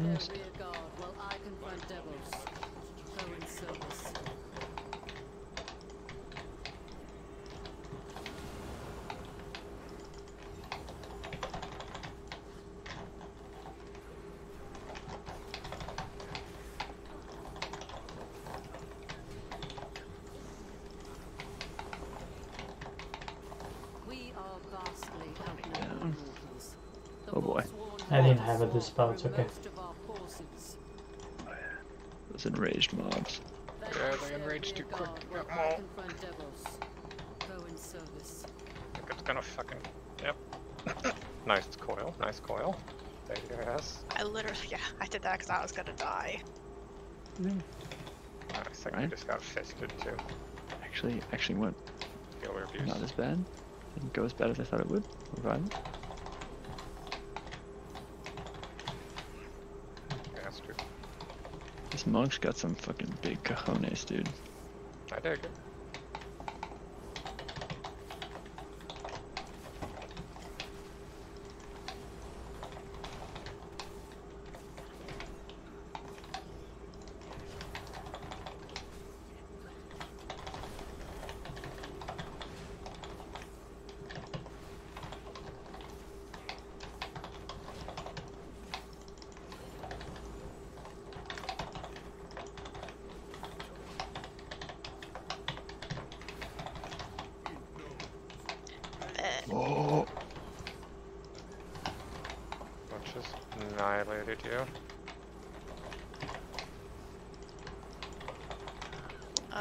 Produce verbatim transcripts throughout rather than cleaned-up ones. missed. I didn't have a dispel, it's okay. Those enraged mobs. Yeah, they enraged too quick. Oh. It's gonna fucking. Yep. Nice coil, nice coil. There you go. I literally, yeah, I did that because I was gonna die. No. I think I just got fisted too. Actually, actually went not as bad. Didn't go as bad as I thought it would. We're fine. This monk's got some fucking big cojones, dude. I dig it. Oh! I just annihilated you. Uh,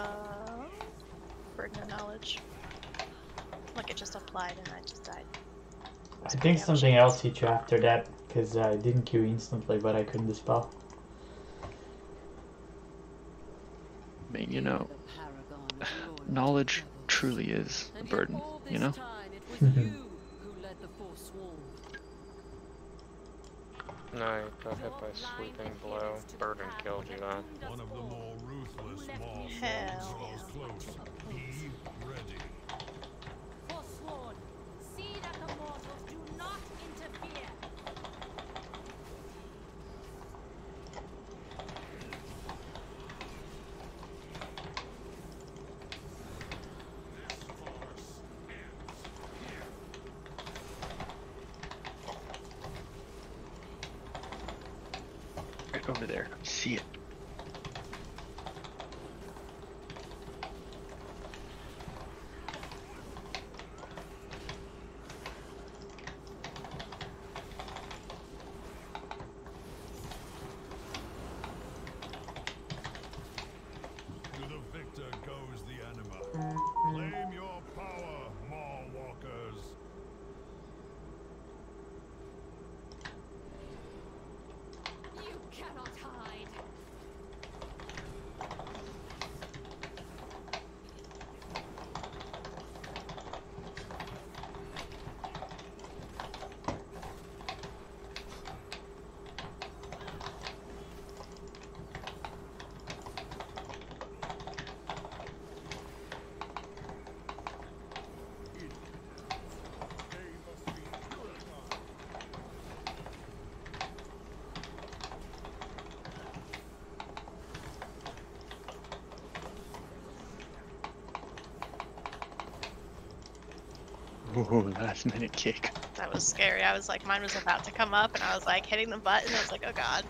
bring the knowledge. Look, it just applied and I just died. I think something else hit you after that, because I didn't queue instantly, but I couldn't dispel. I mean, you know, knowledge truly is a burden, you know? You who led the force swarm. No, you got hit by a sweeping blow. Burden killed you, though. One of the more ruthless mobs draws close. Be ready. Forsworn, see that the mortals do not interfere. Over there. See it. To the victor goes the anima. Claim your power, Maw Walkers. Ooh, last minute kick. That was scary. I was like, mine was about to come up, and I was like hitting the button. I was like, oh god.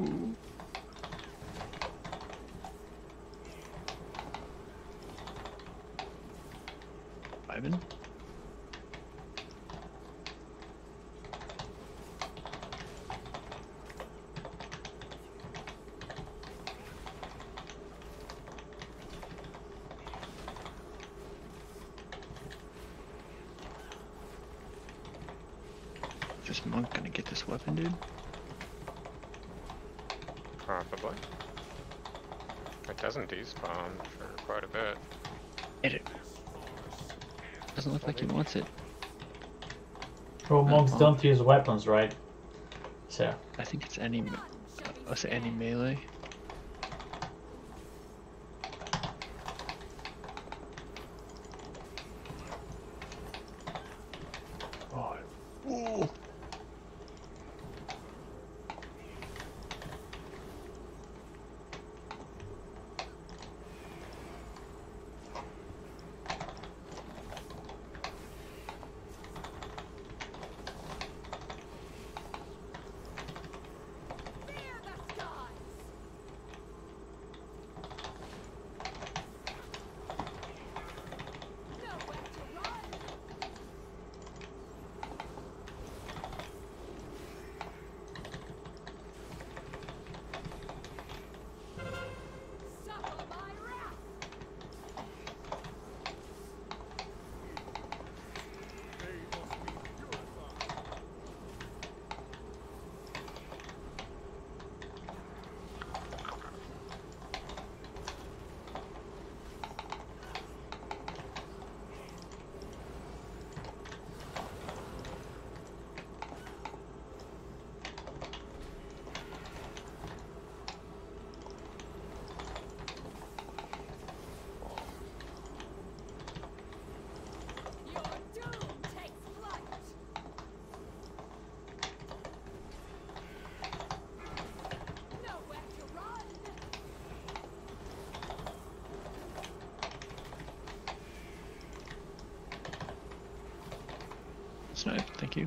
Ooh. Ivan? Is this monk gonna get this weapon, dude? Probably. It doesn't despawn for quite a bit. Hit it. Doesn't look like he wants it. Well, monks um, don't use weapons, right? So I think it's any. I'll say any melee. Oh. That's no, thank you.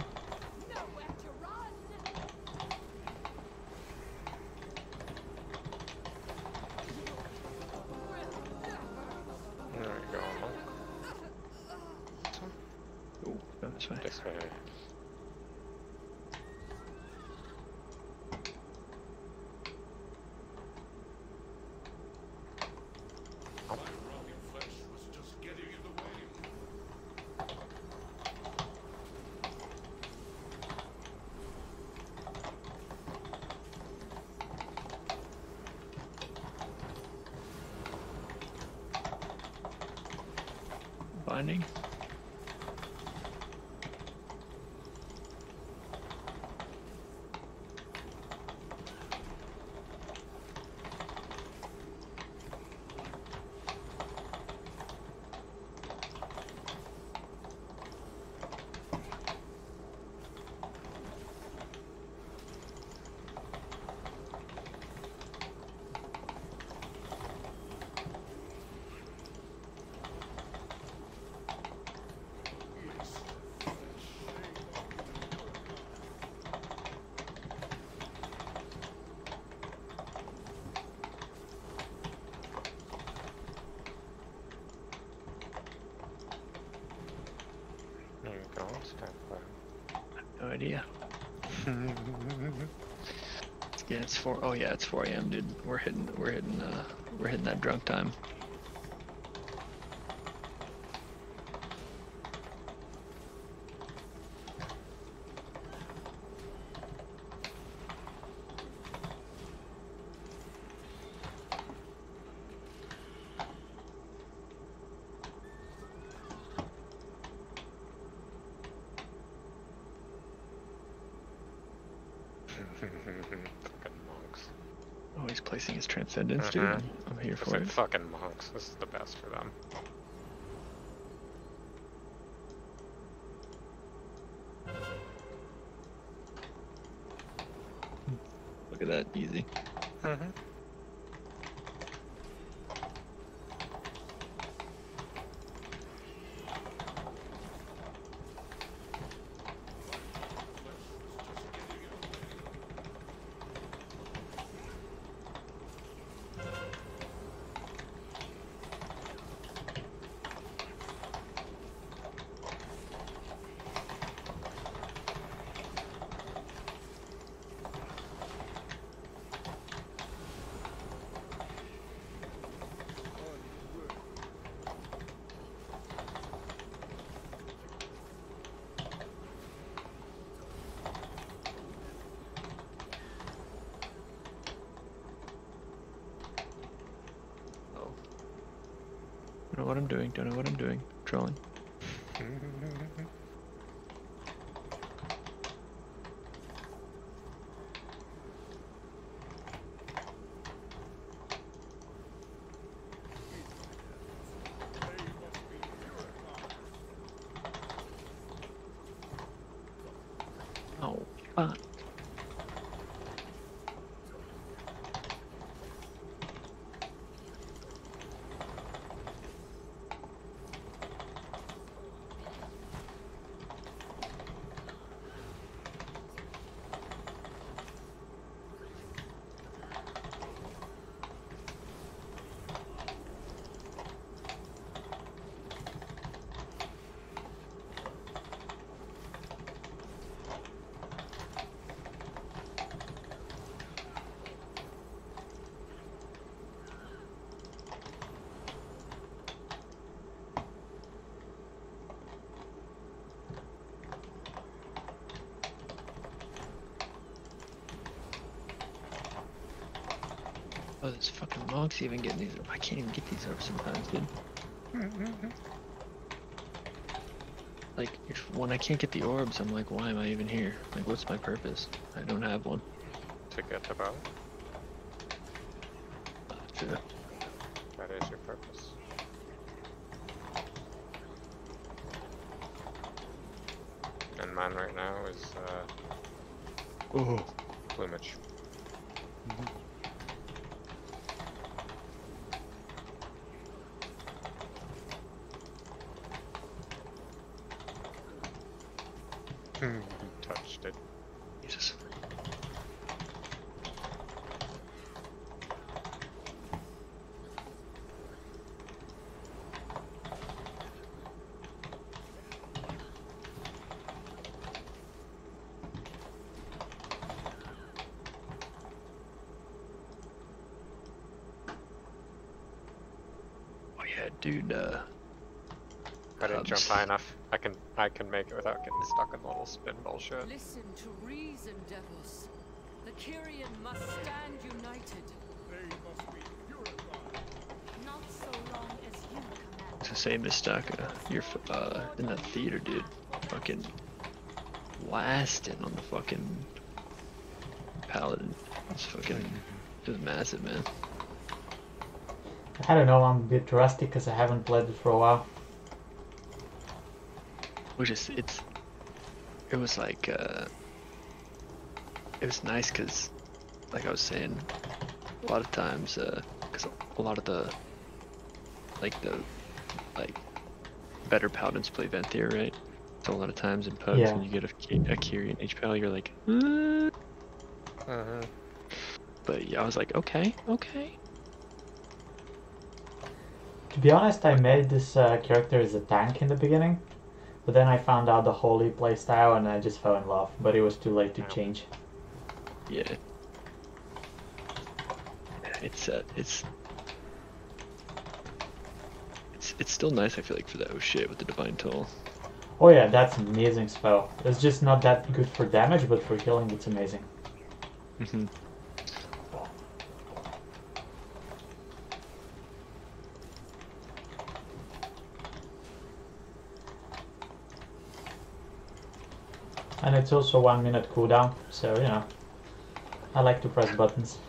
Binding. Idea. Yeah, it's four. Oh yeah, it's four A M, dude. We're hitting. We're hitting. Uh, we're hitting that drunk time. Transcendence, dude. Uh-huh. I'm here for it. Fucking monks. This is the best for them. Look at that, easy. Uh-huh. Don't know what I'm doing, don't know what I'm doing. Trolling. Oh, fuck. Oh, these fucking monks even getting these. I can't even get these herbs sometimes, dude. Mm-hmm. Like, if, when I can't get the orbs, I'm like, why am I even here? Like, what's my purpose? I don't have one. To get the bow? Uh, sure. That is your purpose. And mine right now is, uh... oh. Plumage. Mm-hmm. You touched it. Jesus. Dude, uh, I didn't jump high enough. I can, I can make it without getting stuck in the little spin bullshit. Listen to reason, devils. The Kyrian must stand united. They must be purified. Not so long as you command. To say, Miss Staka, you're uh, in the theater, dude. Fucking blasting on the fucking Paladin. It's fucking, it was massive, man. I don't know, I'm a bit rusty because I haven't played it for a while. Which is, it's, it was like, uh, it was nice because, like I was saying, a lot of times, uh, because a lot of the, like the, like, better Paladins play Venthyr, right? So a lot of times in pubs yeah. when you get a, a Kyrian H P L, you're like, mm. uh-huh. But yeah, I was like, okay, okay. To be honest, I made this uh, character as a tank in the beginning, but then I found out the Holy playstyle and I just fell in love, but it was too late to change. Yeah. It's, uh, it's... It's it's still nice, I feel like, for that oh shit with the Divine Toll. Oh yeah, that's an amazing spell. It's just not that good for damage, but for healing it's amazing. Mm-hmm. And it's also one minute cooldown, so you know, I like to press buttons.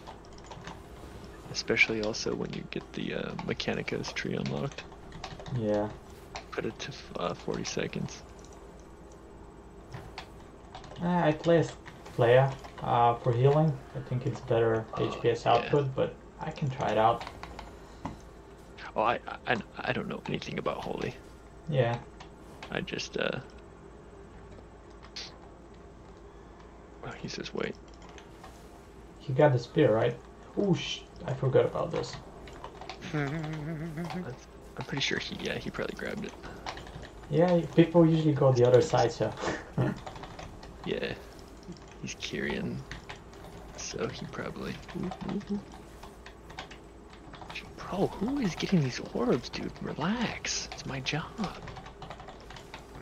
Especially also when you get the uh, Mechanicus tree unlocked. Yeah. Put it to uh, forty seconds. Uh, I play as player uh, for healing. I think it's better uh, H P S output, yeah. but I can try it out. Oh, I, I, I don't know anything about Holy. Yeah. I just... Uh, Oh, he says wait. He got the spear, right? Ooh, sh I forgot about this. I'm pretty sure he, yeah, he probably grabbed it. Yeah, people usually go the other side, so. Yeah, he's Kyrian, so he probably. Bro, who is getting these orbs, dude? Relax, it's my job.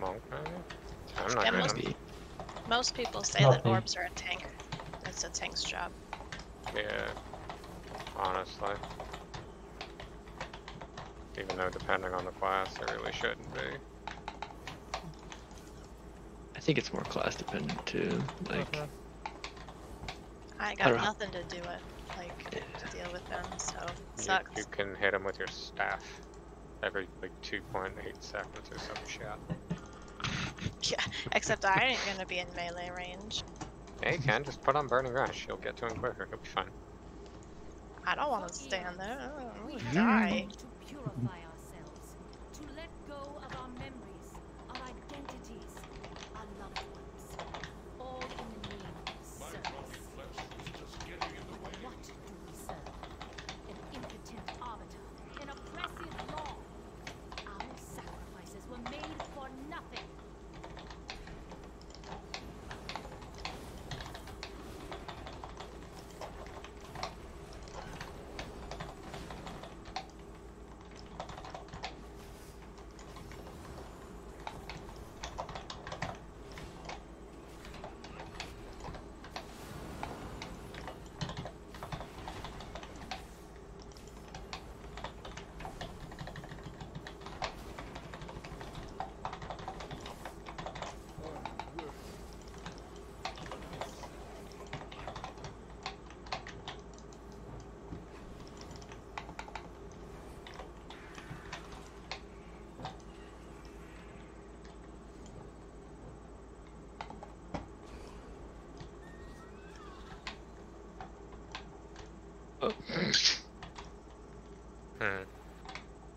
Monk, I'm not gonna be. Most people say Nothing. that orbs are a tank. It's a tank's job. Yeah, honestly. Even though depending on the class, they really shouldn't be. I think it's more class dependent too. Like, mm-hmm. I got I nothing to do with, like, to deal with them, so it sucks. You, you can hit them with your staff every like two point eight seconds or some shit. Yeah, except I ain't gonna be in melee range. Yeah, you can just put on Burning Rush, you'll get to him quicker, you'll be fine. I don't want to stand there, we die. To purify ourselves, to let go of our memories, our identities, our loved ones, all in the name of service. What do we serve? An impotent arbiter, an oppressive law. Our sacrifices were made for nothing.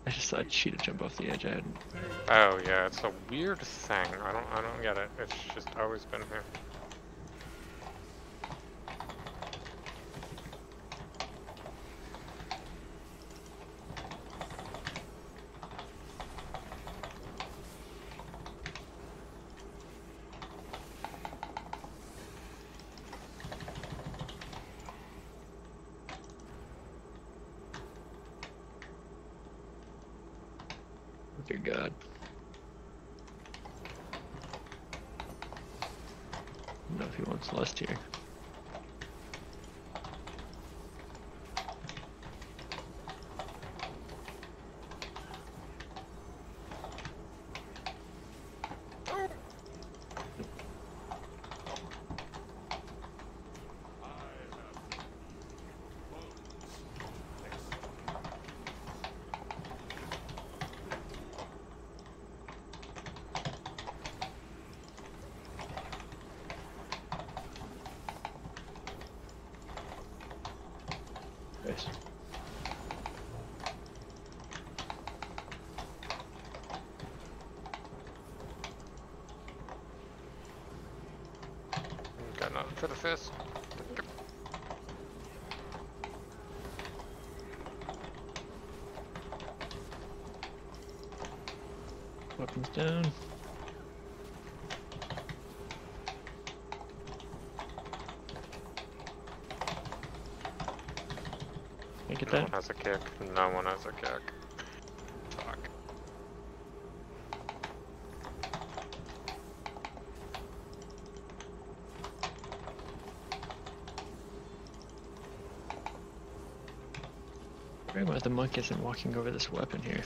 I decided she to jump off the edge. I hadn't. Oh yeah, it's a weird thing. I don't, I don't get it. It's just always been here. Dear God. I don't know if he wants lust here. Nice. Got nothing for the fist. Weapons down. Get no that. one has a kick. No one has a kick. Fuck. I realize the monk isn't walking over this weapon here.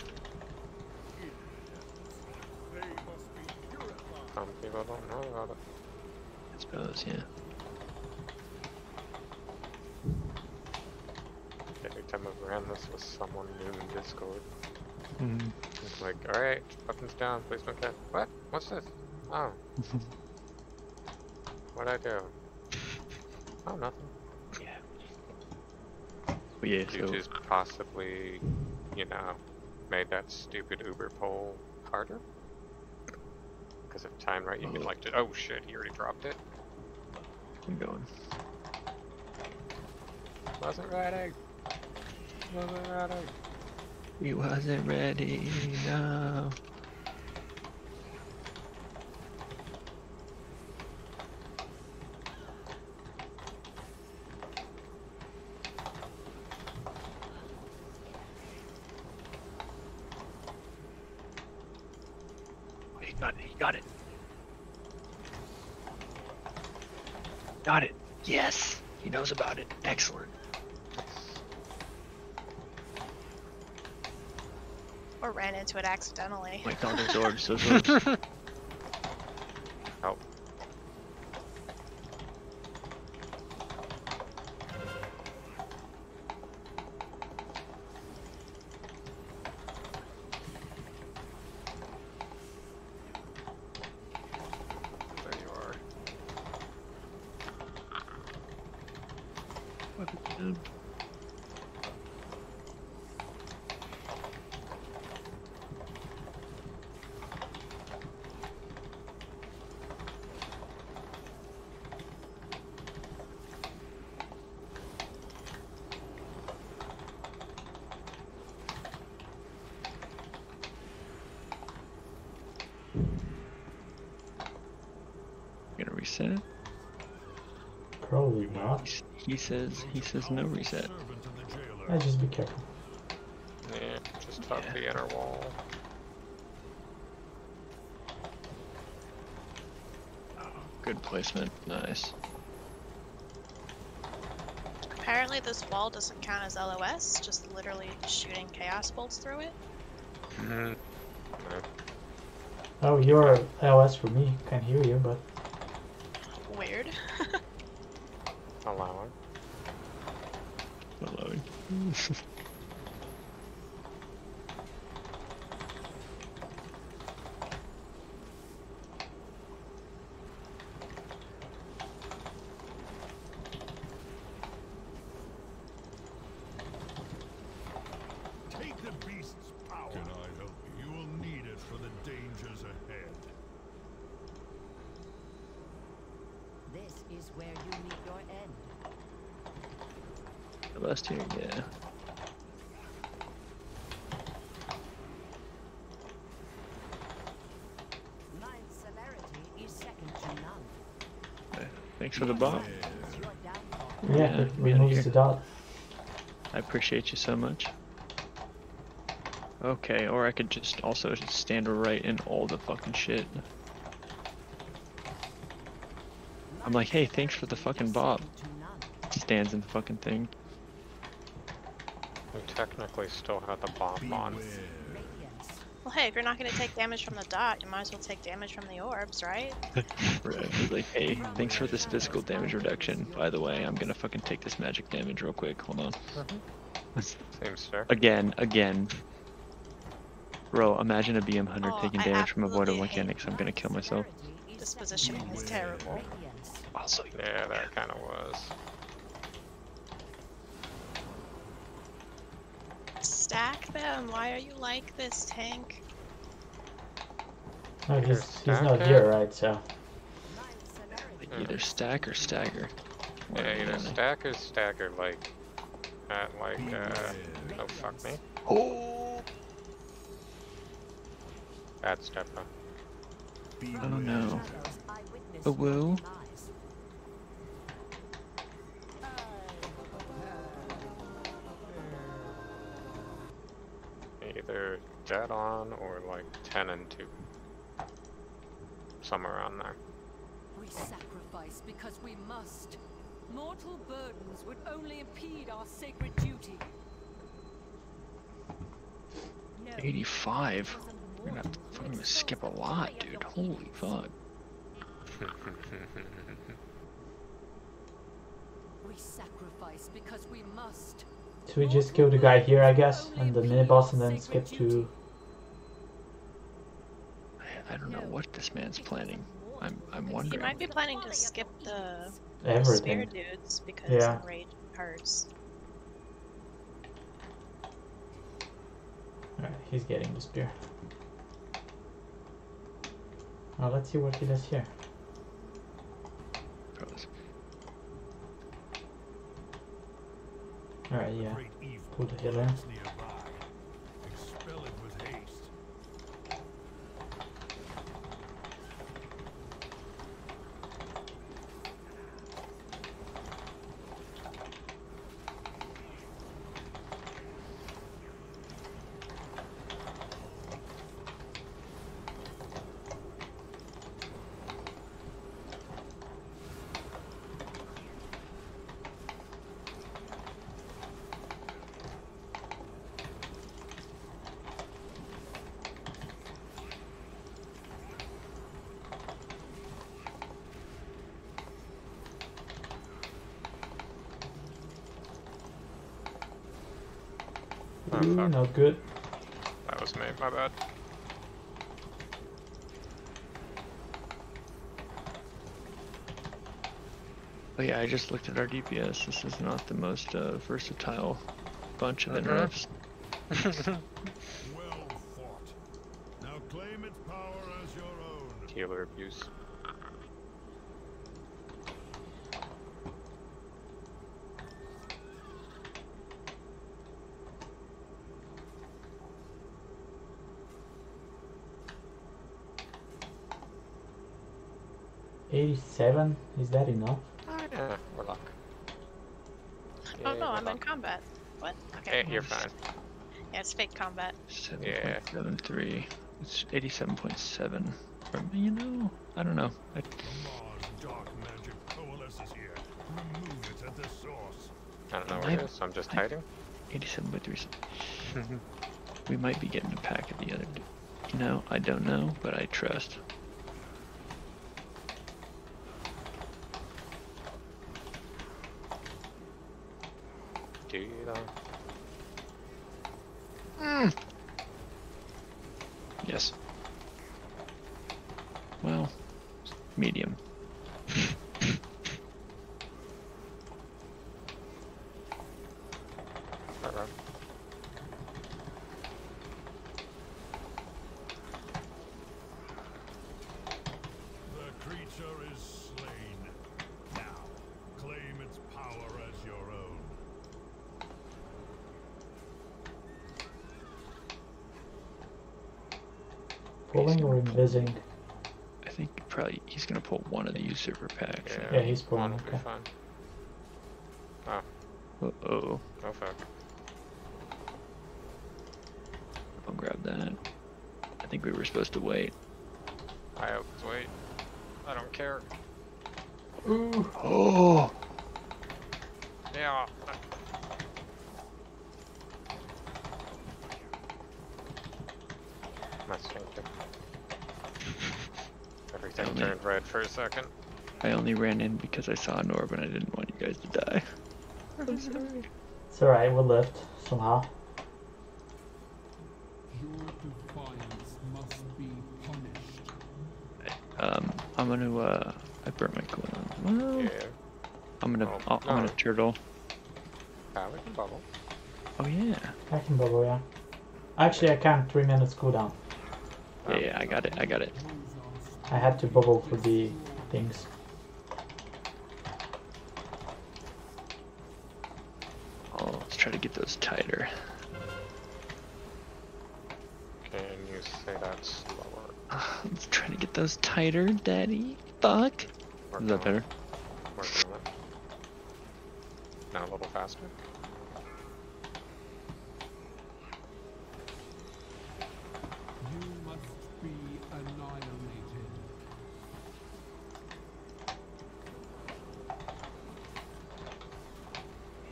Some people don't know about it. I suppose, yeah. Time I've ran this with someone new in Discord. Mm. It's like, alright, weapons down, please don't get. What? What's this? Oh. What'd I do? Oh, nothing. Yeah. Well, yeah, you so... just possibly, you know, made that stupid Uber poll harder? Because if time right, you oh. can like to. Oh shit, he already dropped it. I'm going. Wasn't riding! Wasn't ready. He wasn't ready, no. Oh, he got it, he got it. Got it, yes! He knows about it, excellent. Or ran into it accidentally. Wait, no, those orbs, those orbs. Oh. There you are. What did you do? Gonna reset? Probably not. He, he says he says no reset. Yeah, just be careful. Yeah, just hug yeah. the inner wall. Oh, good placement, nice. Apparently this wall doesn't count as L O S, just literally shooting chaos bolts through it. Mm-hmm. No. Oh, you're L O S for me. Can't hear you, but. Weird. Allowing. Allowing. Take the beast's power. Can I help you? You will need it for the dangers ahead. This is where you meet your end. The last here, yeah. My severity is second to none. Okay. Thanks for the bomb. Yeah, yeah it removes the dot. I appreciate you so much. Okay, or I could just also just stand right in all the fucking shit. I'm like, hey, thanks for the fucking bob. Stands in the fucking thing. We technically still had the bob on. Well, hey, if you're not gonna take damage from the dot, you might as well take damage from the orbs, right? Right. He's like, hey, thanks for this physical damage reduction. By the way, I'm gonna fucking take this magic damage real quick. Hold on. Mm-hmm. Seems fair. Again, again. Bro, imagine a B M hunter oh, taking damage from avoidable mechanics. I'm gonna kill myself. This positioning is terrible. Also, yeah, that kind of was. Stack them. Why are you like this, Tank? No, he's, he's not here, right? So like either stack or stagger. What yeah, either stack or stagger. Like, not like. Uh, oh fuck me. Oh. Bad step up. Oh no. A woo. Either dead on or like ten and two. Somewhere around there. We sacrifice because we must. Mortal burdens would only impede our sacred duty. No. eighty-five. We're gonna have to fucking skip a lot, dude. Holy fuck. We sacrifice because we must. So we just kill the guy here, I guess, and the mini boss, and then skip to. I, I don't know what this man's planning. I'm I'm wondering. He might be planning to skip the, the spear dudes because yeah. The rage hurts. All right, he's getting the spear. Now let's see what he does here. Alright, yeah. Pull the healer. Ooh, not good. That was me, my bad. Oh yeah, I just looked at our D P S. This is not the most uh, versatile bunch of interrupts. Well fought. Now claim its power as your own. Healer abuse. eighty-seven? Is that enough? Uh, yeah, we're luck. Yeah, oh no, I'm luck. In combat. What? Okay. Hey, you're fine. Yeah, it's fake combat. seven. Yeah. seven three. It's eighty-seven point seven. From, you know, I don't know. I... I don't know where it is, so I'm just hiding. eighty-seven point three. We might be getting a pack of the other dude. No, I don't know, but I trust. Do you though? Mm. Yes. Well, medium. Pulling or invising? I think probably he's gonna pull one of the usurper packs. Yeah, yeah he's pulling. One okay. Fun. Oh. Uh oh. Oh fuck. I'll grab that. I think we were supposed to wait. I always wait. I don't care. Ooh. Oh. Yeah. My strength. Everything only, turned red for a second. I only ran in because I saw an orb and I didn't want you guys to die. I'm sorry. It's alright, we'll lift somehow. Um, I'm gonna, uh, I burnt my coin. Well, yeah. I'm gonna, oh, I'll, no. I'm gonna turtle. Ah, we can bubble. Oh yeah. I can bubble, yeah. Actually, I can't, three minutes cooldown. Yeah, um, yeah, I got it, I got it. I had to bubble for the things. Oh, let's try to get those tighter. Can you say that slower? Uh, let's try to get those tighter, daddy. Fuck! Work Is that better? Work on it. Now a little faster. You must be annihilated.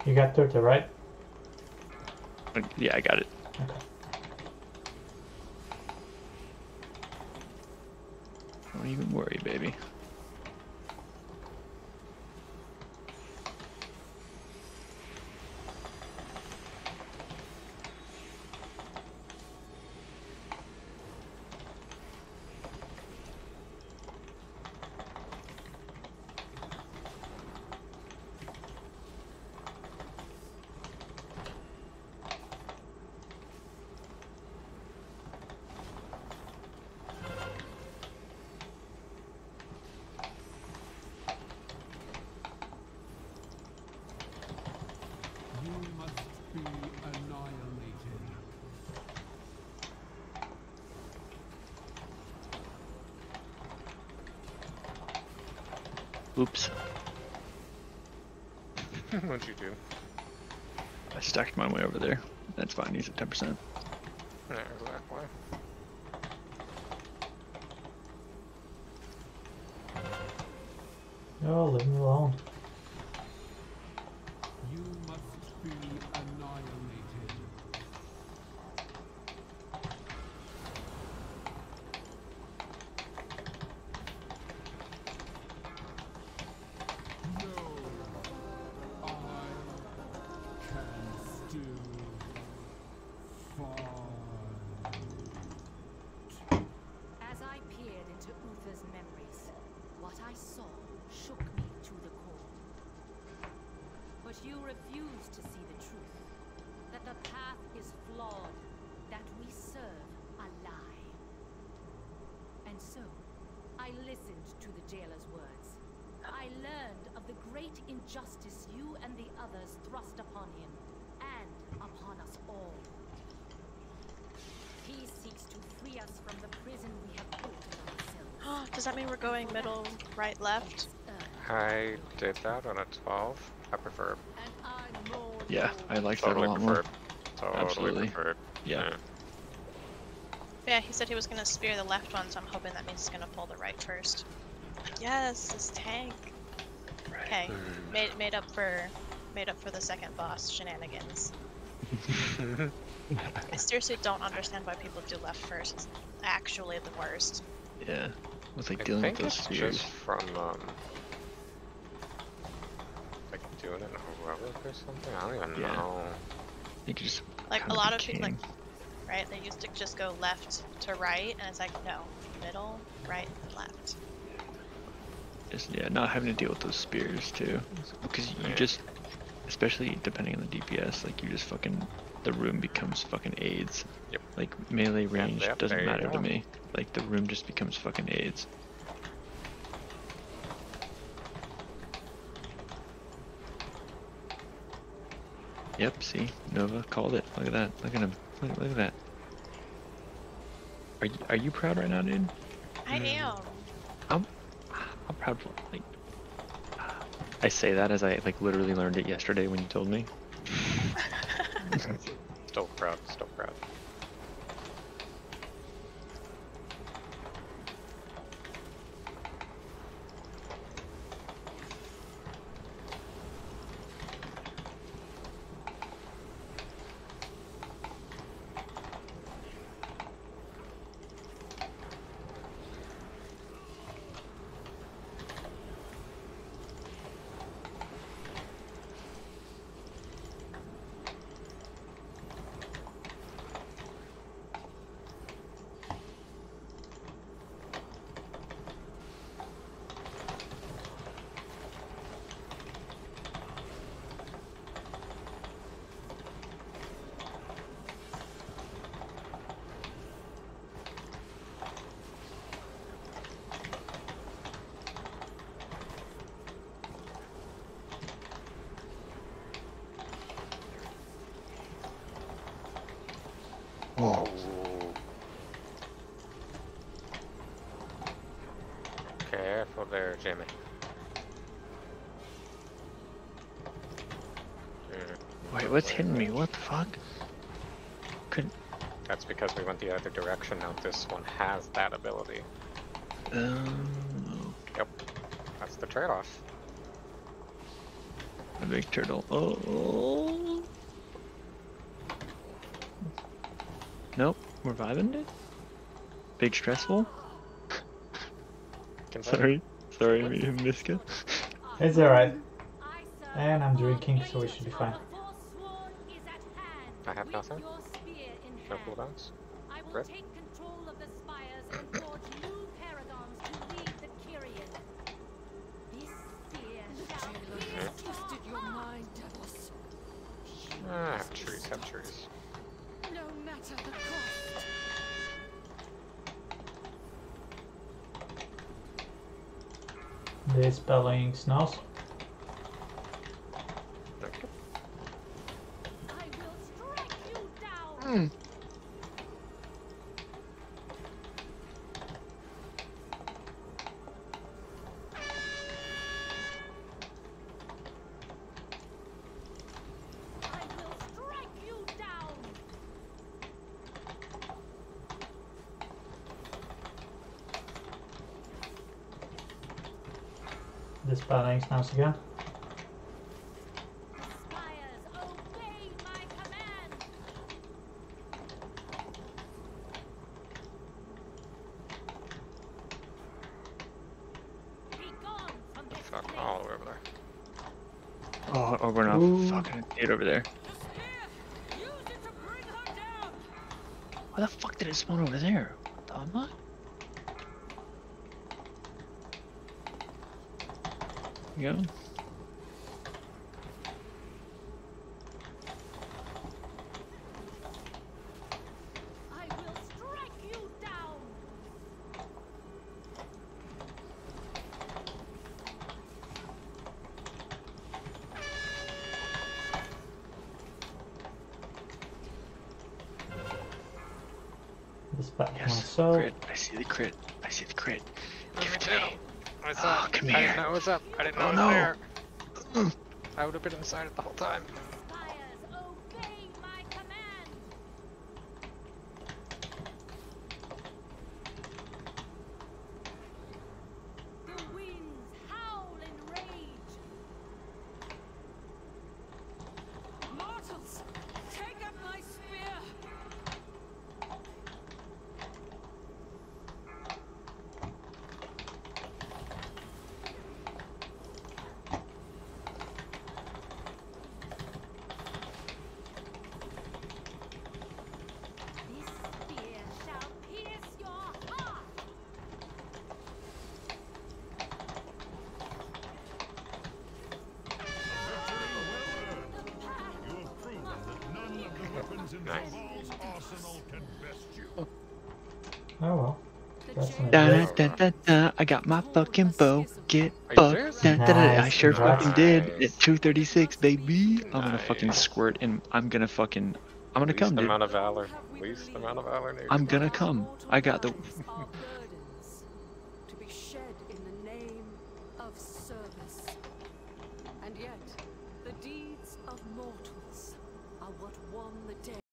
You got turtle, right? Yeah, I got it. Okay. Don't even worry, baby. Oops. What'd you do? I stacked my way over there. That's fine, he's at ten percent. Yeah, exactly. No, leave me alone. You must be annihilated. Injustice you and the others thrust upon him, and upon us all. He seeks to free us from the prison we have built in ourselves. Does that mean we're going middle, right, left? I did that on a twelve. I prefer. Yeah, I like totally that a lot prefer. more. Totally Absolutely. Prefer. Yeah. yeah. Yeah, he said he was going to spear the left one, so I'm hoping that means he's going to pull the right first. Yes, this tank. Okay, made made up for made up for the second boss shenanigans. I seriously don't understand why people do left first. It's actually the worst. Yeah, with like I dealing think with those spheres from um, like doing it in heroic or something. I don't even yeah. know. You could just like a lot of people, like right, they used to just go left to right, and it's like no, middle, right, and left. Just, yeah, not having to deal with those spears too, because you just, especially depending on the D P S, like you just fucking, the room becomes fucking aids. Yep. Like melee range yep, yep, doesn't matter to me. Like the room just becomes fucking aids. Yep. See, Nova called it. Look at that. Look at him. Look, look at that. Are you, are you proud right now, dude? I am. I'm, I'm proud for, like, I say that as I, like, literally learned it yesterday when you told me. Still proud, still proud. Oh. Careful there, Jimmy. Wait, what's hitting me? What the fuck? Could... That's because we went the other direction. Now this one has that ability. Um. Yep. That's the trade-off. A big turtle. Oh. Nope, we're vibing it. Big stressful. sorry, sorry, Miska. It's alright. And I'm drinking, so we should be fine. I have nothing. No cooldowns. Breath. Ah, have trees, have trees. They're spelling snows. Mm. This paladin snaps again. Fuck all over there. Oh, oh, we're not Ooh. fucking dude over there. Why the fuck did it spawn over there? What the fuck? Go. I will strike you down. This back yes, crit. I see the crit. I see the crit. Give it to me. What's oh, up? Come here. I didn't know it was up. I didn't know oh, it was no. there. I would have been inside it the whole time. Nice. Oh well. Da, da, da, da, I got my fucking bow. Get fucked. Da, da, da, da. I sure nice. fucking did. It's two thirty-six, baby. I'm gonna nice. fucking squirt and I'm gonna fucking I'm gonna least come, amount dude. Of valor. Least amount of valor. News. I'm gonna come. I got the. To be shed in the name of service, and yet the deeds of mortals are what won the day.